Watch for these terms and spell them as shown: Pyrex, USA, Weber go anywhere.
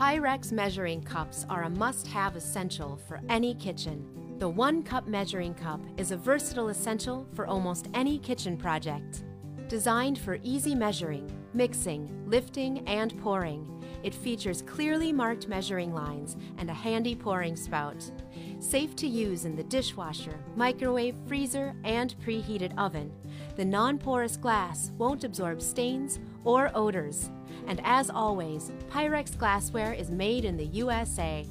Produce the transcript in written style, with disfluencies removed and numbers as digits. Pyrex measuring cups are a must-have essential for any kitchen. The one-cup measuring cup is a versatile essential for almost any kitchen project. Designed for easy measuring, mixing, lifting, and pouring, it features clearly marked measuring lines and a handy pouring spout. Safe to use in the dishwasher, microwave, freezer, and preheated oven, the non-porous glass won't absorb stains or odors. And as always, Pyrex glassware is made in the USA.